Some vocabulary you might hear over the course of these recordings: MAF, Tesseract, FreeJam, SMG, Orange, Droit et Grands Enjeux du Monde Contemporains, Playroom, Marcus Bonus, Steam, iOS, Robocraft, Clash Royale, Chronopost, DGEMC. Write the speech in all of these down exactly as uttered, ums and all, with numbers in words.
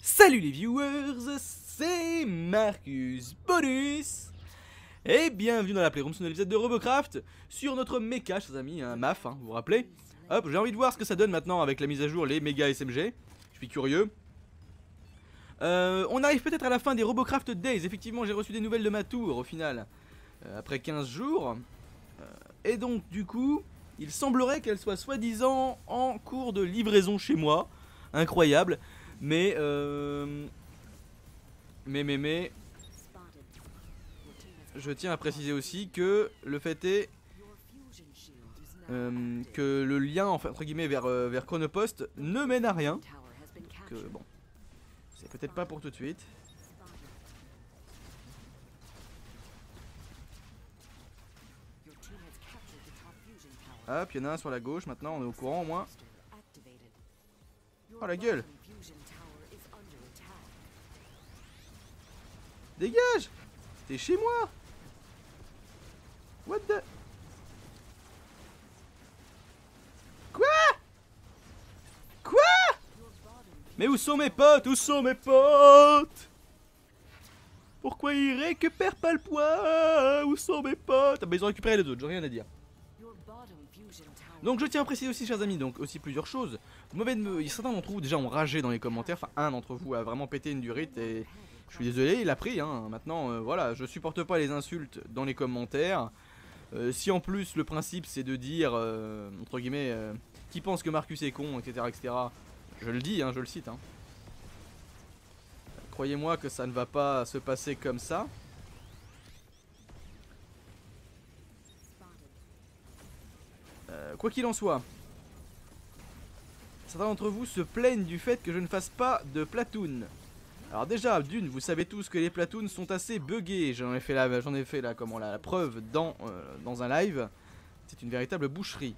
Salut les viewers, c'est Marcus Bonus et bienvenue dans la Playroom sur un épisode de Robocraft sur notre méca, chers amis, un M A F, hein, vous vous rappelez. Hop, j'ai envie de voir ce que ça donne maintenant avec la mise à jour, les méga S M G, je suis curieux. Euh, on arrive peut-être à la fin des Robocraft Days, effectivement j'ai reçu des nouvelles de ma tour au final, euh, après quinze jours. Euh, et donc du coup, il semblerait qu'elle soit soi-disant en cours de livraison chez moi, incroyable. Mais, euh... mais, mais, mais, je tiens à préciser aussi que le fait est euh, que le lien, enfin, entre guillemets, vers, vers Chronopost ne mène à rien. Donc, euh, bon, c'est peut-être pas pour tout de suite. Hop, il y en a un sur la gauche, maintenant on est au courant au moins. Oh la gueule! Dégage! T'es chez moi! What the... Quoi? Quoi? Mais où sont mes potes? Où sont mes potes? Pourquoi ils récupèrent pas le poids? Où sont mes potes? Ah bah ils ont récupéré les autres, j'ai rien à dire. Donc je tiens à préciser aussi, chers amis, donc aussi plusieurs choses. Mauvais de... Certains d'entre vous déjà ont ragé dans les commentaires, enfin un d'entre vous a vraiment pété une durite et je suis désolé, il a pris, hein. Maintenant euh, voilà, je supporte pas les insultes dans les commentaires. euh, Si en plus le principe c'est de dire, euh, entre guillemets, euh, qui pense que Marcus est con, etc, et cetera. Je le dis, hein, je le cite, hein. Croyez-moi que ça ne va pas se passer comme ça. Quoi qu'il en soit, certains d'entre vous se plaignent du fait que je ne fasse pas de platoon. Alors déjà, d'une, vous savez tous que les platoons sont assez buggés. J'en ai fait la, j'en ai fait la, comment, la, la preuve dans, euh, dans un live. C'est une véritable boucherie.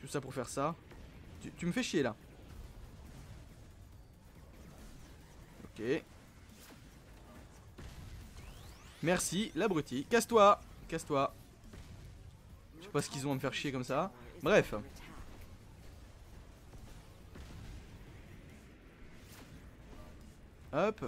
Tout ça pour faire ça. Tu, tu me fais chier là. Ok. Merci, l'abruti. Casse-toi, casse-toi. Je sais pas ce qu'ils ont à me faire chier comme ça. Bref. Hop.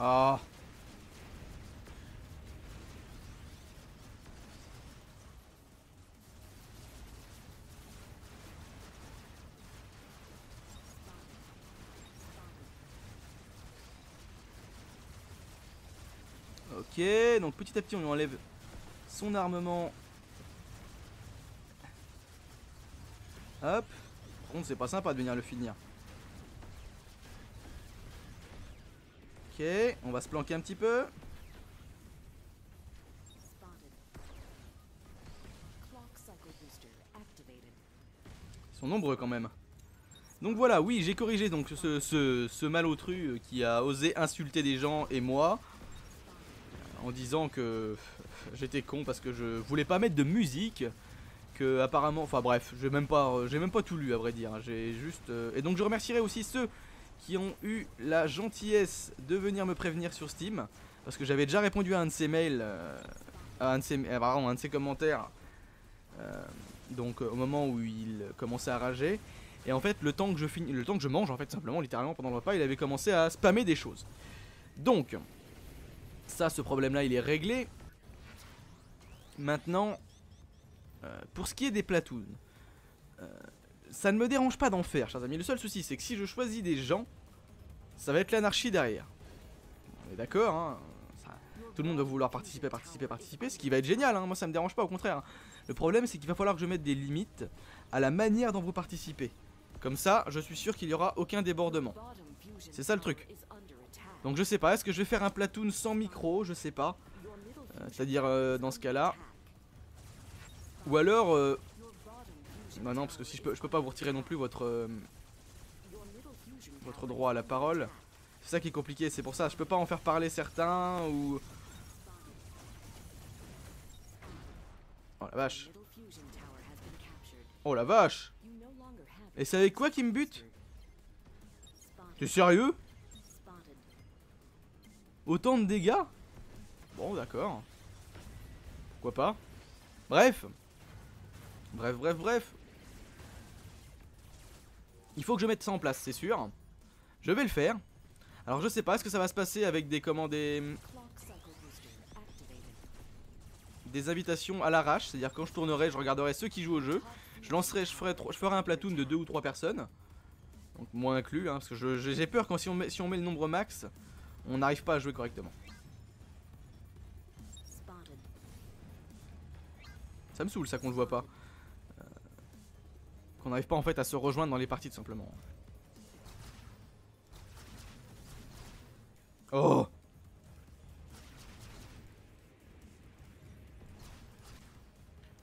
Ah. Ok, donc petit à petit on lui enlève son armement. Hop. Par contre c'est pas sympa de venir le finir. Ok, on va se planquer un petit peu. Ils sont nombreux quand même. Donc voilà, oui, j'ai corrigé donc ce, ce, ce malotru qui a osé insulter des gens et moi, en disant que j'étais con parce que je voulais pas mettre de musique, que apparemment, enfin bref, j'ai même pas, j'ai même pas tout lu à vrai dire, j'ai juste, euh, et donc je remercierai aussi ceux qui ont eu la gentillesse de venir me prévenir sur Steam, parce que j'avais déjà répondu à un de ces mails, euh, à, un de ces, euh, pardon, à un de ces commentaires, euh, donc euh, au moment où il commençait à rager, et en fait le temps que je finis, le temps que je mange en fait simplement, littéralement pendant le repas, il avait commencé à spammer des choses, donc. Ça, ce problème-là, il est réglé. Maintenant, euh, pour ce qui est des platoons, euh, ça ne me dérange pas d'en faire, chers amis. Le seul souci, c'est que si je choisis des gens, ça va être l'anarchie derrière. On est d'accord, hein, ça, tout le monde va vouloir participer, participer, participer, ce qui va être génial, hein, moi ça me dérange pas, au contraire. Le problème, c'est qu'il va falloir que je mette des limites à la manière dont vous participez. Comme ça, je suis sûr qu'il n'y aura aucun débordement. C'est ça le truc. Donc je sais pas, est-ce que je vais faire un platoon sans micro? Je sais pas, euh, c'est-à-dire euh, dans ce cas-là. Ou alors... Euh... Bah non, parce que si je peux, je peux pas vous retirer non plus votre euh... votre droit à la parole. C'est ça qui est compliqué, c'est pour ça, je peux pas en faire parler certains ou... Oh la vache. Oh la vache. Et c'est avec quoi qui me bute? T'es sérieux? Autant de dégâts? Bon, d'accord. Pourquoi pas? Bref. Bref, bref, bref. Il faut que je mette ça en place, c'est sûr. Je vais le faire. Alors, je sais pas, est-ce que ça va se passer avec des commandes... Des, des invitations à l'arrache, c'est-à-dire quand je tournerai, je regarderai ceux qui jouent au jeu. Je lancerai, je ferai, je ferai un platoon de deux ou trois personnes. Donc, moi inclus, hein, parce que j'ai peur quand si on, met, si on met le nombre max, on n'arrive pas à jouer correctement. Ça me saoule ça qu'on le voit pas. Euh, qu'on n'arrive pas en fait à se rejoindre dans les parties tout simplement. Oh!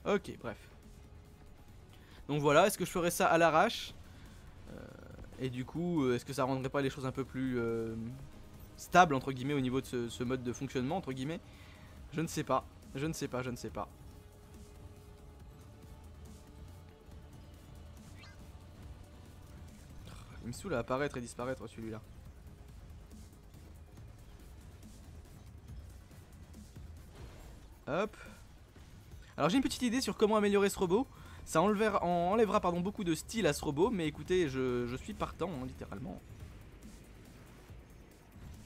Ok, bref. Donc voilà, est-ce que je ferais ça à l'arrache? euh, Et du coup, est-ce que ça rendrait pas les choses un peu plus euh, stables, entre guillemets, au niveau de ce, ce mode de fonctionnement, entre guillemets? Je ne sais pas, je ne sais pas, je ne sais pas. Il me saoule à apparaître et disparaître celui-là. Hop. Alors j'ai une petite idée sur comment améliorer ce robot. Ça enlèvera, en, enlèvera pardon, beaucoup de style à ce robot. Mais écoutez, je, je suis partant, hein, littéralement.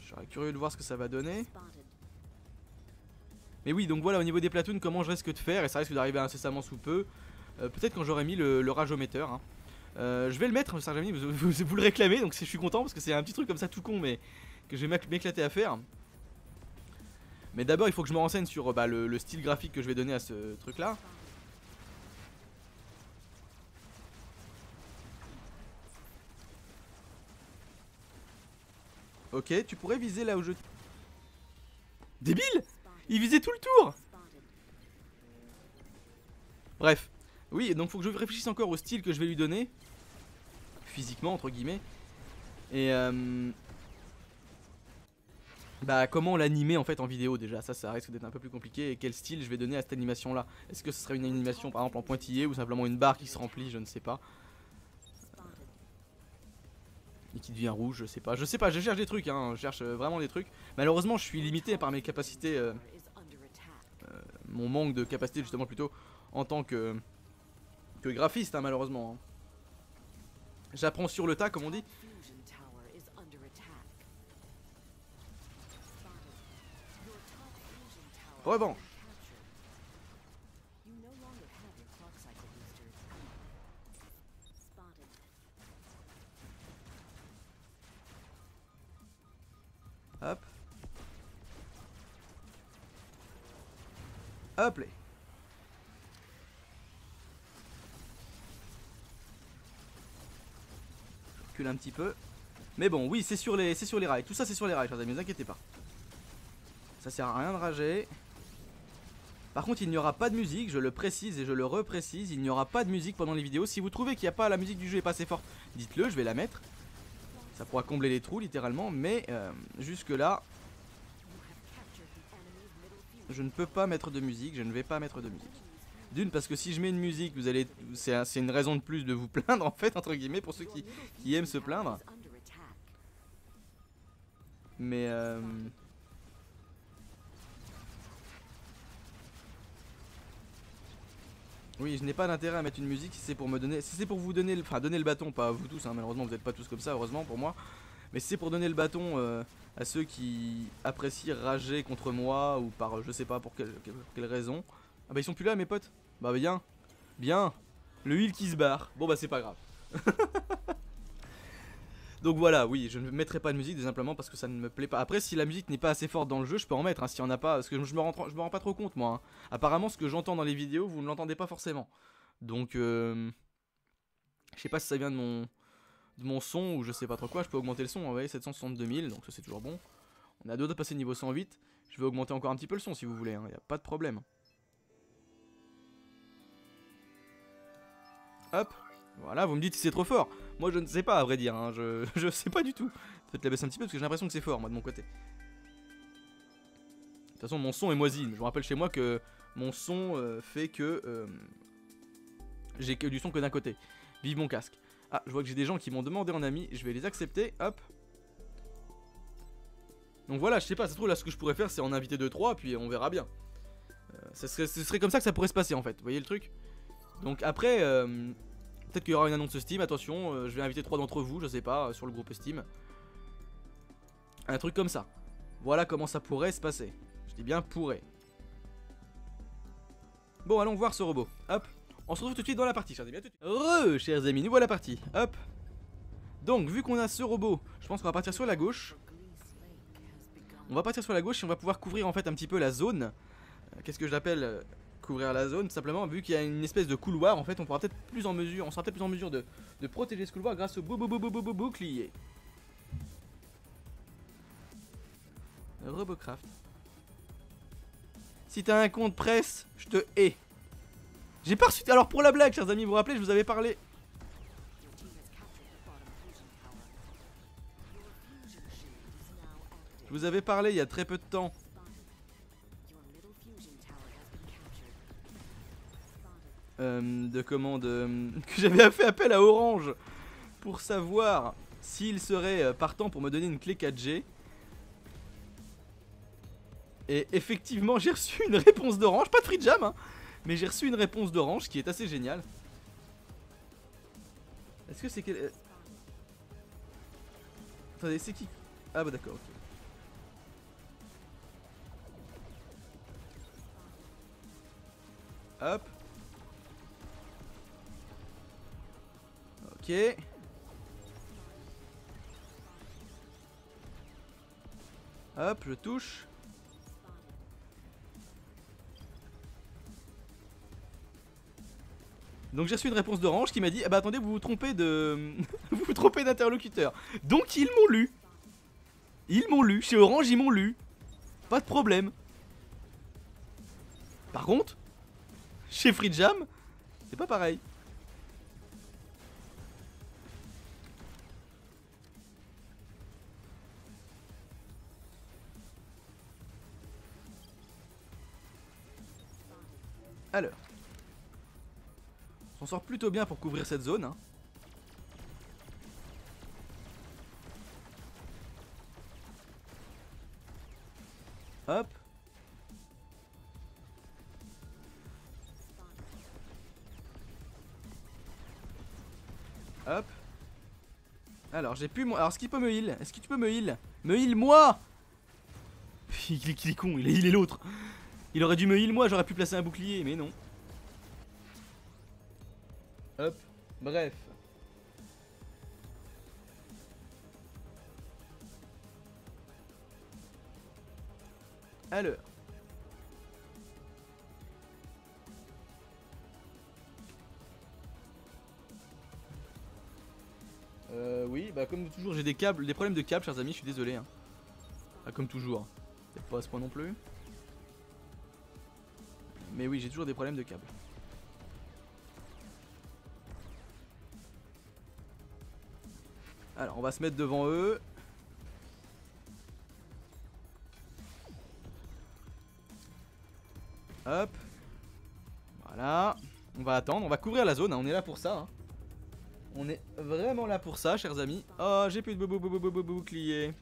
Je serais curieux de voir ce que ça va donner. Mais oui, donc voilà, au niveau des platoons, comment je risque de faire. Et ça risque d'arriver incessamment sous peu. euh, Peut-être quand j'aurai mis le, le rage-ometteur, hein. Euh, je vais le mettre, Saint-Germain, vous, vous, vous le réclamez, donc je suis content parce que c'est un petit truc comme ça tout con, mais que je vais m'éclater à faire. Mais d'abord, il faut que je me renseigne sur bah, le, le style graphique que je vais donner à ce truc-là. Ok, tu pourrais viser là où je... Débile! Il visait tout le tour! Bref. Oui, donc faut que je réfléchisse encore au style que je vais lui donner. Physiquement, entre guillemets. Et euh, bah comment l'animer en fait en vidéo déjà. Ça, ça risque d'être un peu plus compliqué. Et quel style je vais donner à cette animation là? Est-ce que ce serait une animation par exemple en pointillé ou simplement une barre qui se remplit? Je ne sais pas. Et qui devient rouge, je sais pas. Je sais pas, je cherche des trucs, hein. Je cherche vraiment des trucs. Malheureusement, je suis limité par mes capacités. Euh, euh, mon manque de capacité justement plutôt en tant que... Que graphiste, hein, malheureusement. J'apprends sur le tas, comme on dit. Rebond. Hop. Hop les. Un petit peu, mais bon, oui, c'est sur les c'est sur les rails, tout ça c'est sur les rails, chers amis, ne vous inquiétez pas, ça sert à rien de rager. Par contre, il n'y aura pas de musique, je le précise et je le reprécise, il n'y aura pas de musique pendant les vidéos. Si vous trouvez qu'il n'y a pas, la musique du jeu est pas assez forte, dites-le, je vais la mettre, ça pourra combler les trous littéralement, mais euh, jusque là je ne peux pas mettre de musique, je ne vais pas mettre de musique. D'une, parce que si je mets une musique, vous allez, c'est un, une raison de plus de vous plaindre en fait, entre guillemets, pour ceux qui, qui aiment se plaindre. Mais euh... oui, je n'ai pas d'intérêt à mettre une musique si c'est pour me donner, si c'est pour vous donner, enfin donner le bâton, pas à vous tous, hein, malheureusement vous n'êtes pas tous comme ça, heureusement pour moi. Mais si c'est pour donner le bâton euh, à ceux qui apprécient rager contre moi ou par, je sais pas pour quelle, quelle, quelle raison. Ah bah ils sont plus là mes potes. Bah bien. Bien. Le heal qui se barre. Bon bah c'est pas grave. Donc voilà, oui, je ne mettrai pas de musique simplement parce que ça ne me plaît pas. Après, si la musique n'est pas assez forte dans le jeu, je peux en mettre, hein, s'il y en a pas. Parce que je me rends, je me rends pas trop compte moi, hein. Apparemment ce que j'entends dans les vidéos, vous ne l'entendez pas forcément. Donc euh, je sais pas si ça vient de mon, de mon son ou je sais pas trop quoi. Je peux augmenter le son, vous voyez, sept cent soixante-deux mille, donc ça c'est toujours bon. On a deux de passer niveau cent huit. Je vais augmenter encore un petit peu le son si vous voulez, hein, y a pas de problème. Hop, voilà, vous me dites si c'est trop fort. Moi je ne sais pas à vrai dire, hein. je, je sais pas du tout. Peut-être la baisse un petit peu parce que j'ai l'impression que c'est fort moi de mon côté. De toute façon mon son est moisi, je vous rappelle chez moi que mon son euh, fait que euh, j'ai que du son que d'un côté. Vive mon casque. Ah, je vois que j'ai des gens qui m'ont demandé en ami, je vais les accepter, hop. Donc voilà, je sais pas, ça se trouve là ce que je pourrais faire c'est en inviter deux trois puis on verra bien. euh, ça serait, ce serait comme ça que ça pourrait se passer en fait, vous voyez le truc. Donc après, euh, peut-être qu'il y aura une annonce Steam, attention, euh, je vais inviter trois d'entre vous, je sais pas, sur le groupe Steam. Un truc comme ça. Voilà comment ça pourrait se passer. Je dis bien pourrait. Bon, allons voir ce robot. Hop, on se retrouve tout de suite dans la partie, chers amis. Re, chers amis, nous voilà partis. Hop. Donc, vu qu'on a ce robot, je pense qu'on va partir sur la gauche. On va partir sur la gauche et on va pouvoir couvrir en fait un petit peu la zone. Euh, Qu'est-ce que je l'appelle euh, couvrir la zone? Tout simplement, vu qu'il y a une espèce de couloir, en fait, on pourra peut-être plus en mesure, on sera peut-être plus en mesure de, de protéger ce couloir grâce au beau beau beau beau beau beau bouclier. Robocraft. Si t'as un compte presse, je te hais. J'ai pas reçu. Alors pour la blague, chers amis, vous vous rappelez, je vous avais parlé. Je vous avais parlé il y a très peu de temps. Euh, de commande euh, que j'avais fait appel à Orange pour savoir s'il serait partant pour me donner une clé quatre G. Et effectivement j'ai reçu une réponse d'Orange, pas de FreeJam hein, mais j'ai reçu une réponse d'Orange qui est assez géniale. Est-ce que c'est quel... Attendez, c'est qui? Ah bah d'accord, ok. Hop. Ok. Hop, je touche. Donc j'ai reçu une réponse d'Orange qui m'a dit ah bah attendez, vous vous trompez de vous vous trompez d'interlocuteur. Donc ils m'ont lu. Ils m'ont lu, chez Orange ils m'ont lu. Pas de problème. Par contre, chez FreeJam, c'est pas pareil. Alors, on sort plutôt bien pour couvrir cette zone. Hein. Hop. Hop. Alors j'ai pu... Alors est-ce qu'il peut me heal? Est-ce que tu peux me heal? Me heal moi. Il est, il est con, il est healé l'autre. Il aurait dû me heal moi, j'aurais pu placer un bouclier, mais non. Hop, bref. Alors. Euh, oui, bah comme toujours, j'ai des câbles, des problèmes de câbles, chers amis, je suis désolé. Hein. Ah, comme toujours. Peut-être pas à ce point non plus. Mais oui, j'ai toujours des problèmes de câbles. Alors on va se mettre devant eux. Hop. Voilà. On va attendre, on va couvrir la zone, hein. On est là pour ça hein. On est vraiment là pour ça, chers amis. Oh, j'ai plus de bouclier.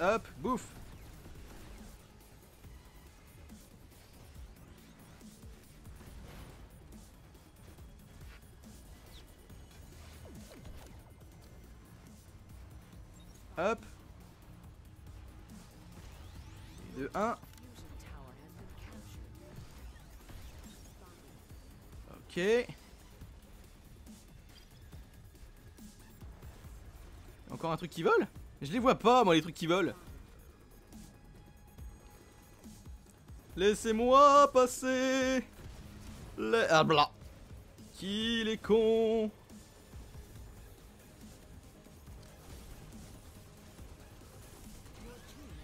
Hop, bouffe. Hop. deux un. Ok. Encore un truc qui vole? Je les vois pas moi les trucs qui volent. Laissez-moi passer. Les... Ah bla. Qu'il est con.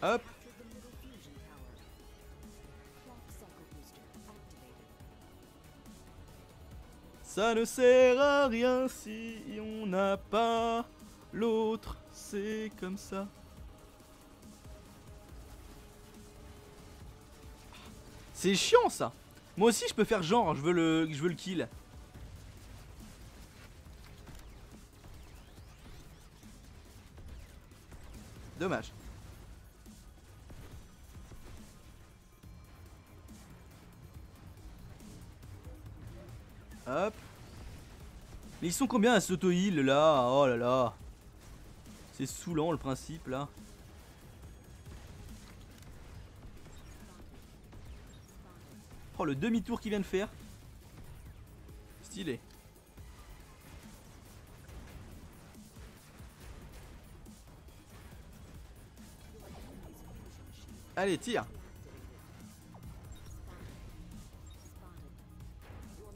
Hop. Ça ne sert à rien si on n'a pas l'autre, c'est comme ça. C'est chiant ça. Moi aussi je peux faire genre, je veux le, je veux le kill. Dommage. Hop. Mais ils sont combien à s'auto-heal là? Oh là là. C'est saoulant le principe là. Oh le demi-tour qu'il vient de faire. Stylé. Allez, tire.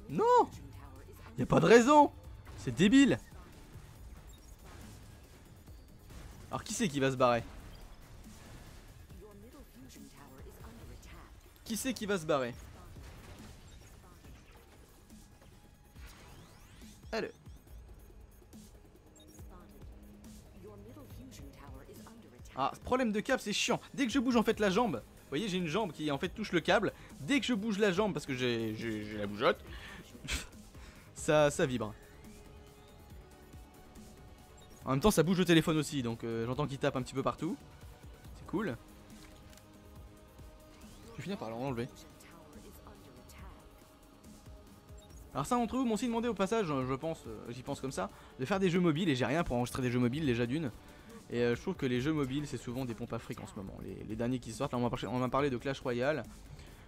Non, y a pas de raison. C'est débile. Alors qui c'est qui va se barrer? Qui c'est qui va se barrer? Allez. Ah, ce problème de câble c'est chiant. Dès que je bouge en fait la jambe, vous voyez j'ai une jambe qui en fait touche le câble. Dès que je bouge la jambe parce que j'ai la bougeotte, ça, ça vibre. En même temps ça bouge le téléphone aussi, donc euh, j'entends qu'il tape un petit peu partout. C'est cool. Je vais finir par l'enlever. Alors ça d'entre vous m'ont aussi demandé au passage, je pense, j'y pense comme ça, de faire des jeux mobiles et j'ai rien pour enregistrer des jeux mobiles déjà d'une. Et euh, je trouve que les jeux mobiles c'est souvent des pompes à fric en ce moment. Les, les derniers qui sortent, là on m'a parlé de Clash Royale.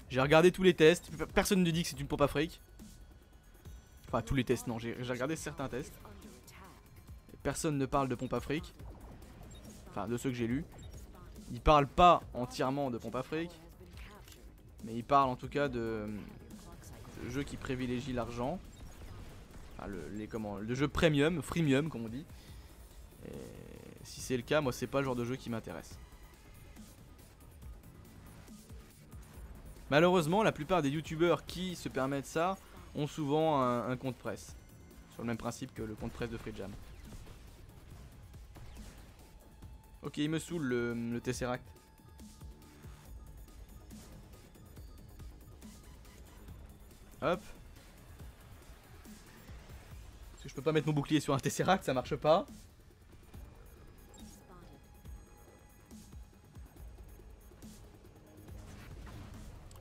J'ai regardé tous les tests, personne ne dit que c'est une pompe à fric. Enfin tous les tests non, j'ai regardé certains tests. Personne ne parle de pompe à fric. Enfin de ceux que j'ai lus. Ils parlent pas entièrement de pompe à fric. Mais ils parlent en tout cas de, de jeux qui privilégient l'argent. Enfin le, les, comment, le jeu premium, freemium comme on dit. Et si c'est le cas, moi c'est pas le genre de jeu qui m'intéresse. Malheureusement, la plupart des youtubeurs qui se permettent ça ont souvent un, un compte presse. Sur le même principe que le compte presse de FreeJam. Ok, il me saoule le, le Tesseract. Hop. Parce que je peux pas mettre mon bouclier sur un Tesseract, ça marche pas.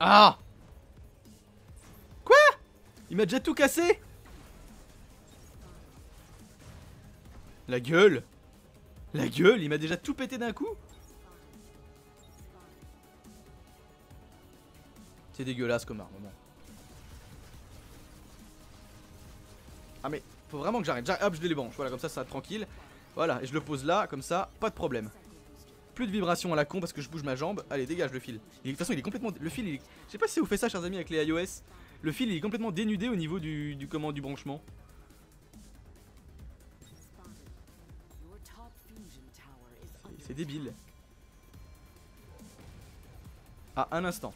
Ah! Quoi? Il m'a déjà tout cassé? La gueule! La gueule, il m'a déjà tout pété d'un coup? C'est dégueulasse comme armement. Ah mais, faut vraiment que j'arrête. Hop, je délébranche, voilà, comme ça, ça va tranquille. Voilà, et je le pose là, comme ça, pas de problème. Plus de vibrations à la con parce que je bouge ma jambe. Allez dégage le fil. Il, de toute façon il est complètement... Le fil il est... Je sais pas si ça vous fait ça chers amis avec les iOS. Le fil il est complètement dénudé au niveau du, du comment du branchement. C'est débile. Ah un instant.